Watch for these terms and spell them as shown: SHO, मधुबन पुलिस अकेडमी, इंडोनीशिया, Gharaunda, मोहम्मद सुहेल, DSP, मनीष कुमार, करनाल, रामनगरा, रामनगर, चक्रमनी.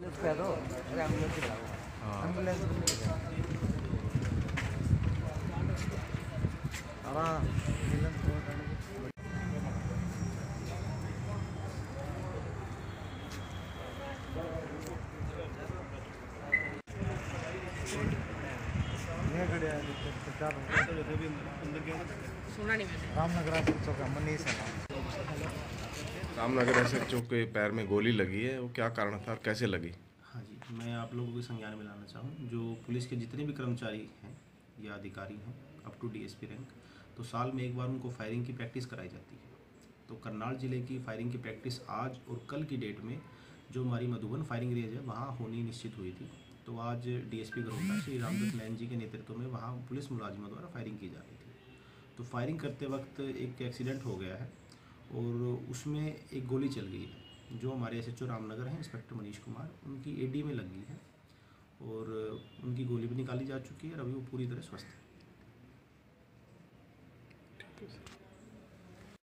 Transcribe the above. करो रामनगरा चक्रमनी रामनगरा से चौक के पैर में गोली लगी है, वो क्या कारण था और कैसे लगी? हाँ जी, मैं आप लोगों को संज्ञान में लाना चाहूँ, जो पुलिस के जितने भी कर्मचारी हैं या अधिकारी हैं अप टू DSP रैंक, तो साल में एक बार उनको फायरिंग की प्रैक्टिस कराई जाती है। तो करनाल ज़िले की फायरिंग की प्रैक्टिस आज और कल की डेट में जो हमारी मधुबन फायरिंग रेंज है वहाँ होनी निश्चित हुई थी। तो आज DSP गरोड़ा श्री रामलेश जी के नेतृत्व में वहाँ पुलिस मुलाजिमों द्वारा फायरिंग की जा रही थी। तो फायरिंग करते वक्त एक एक्सीडेंट हो गया है और उसमें एक गोली चल गई है, जो हमारे SHO रामनगर हैं इंस्पेक्टर मनीष कुमार, उनकी AD में लग गई है और उनकी गोली भी निकाली जा चुकी है और अभी वो पूरी तरह स्वस्थ है।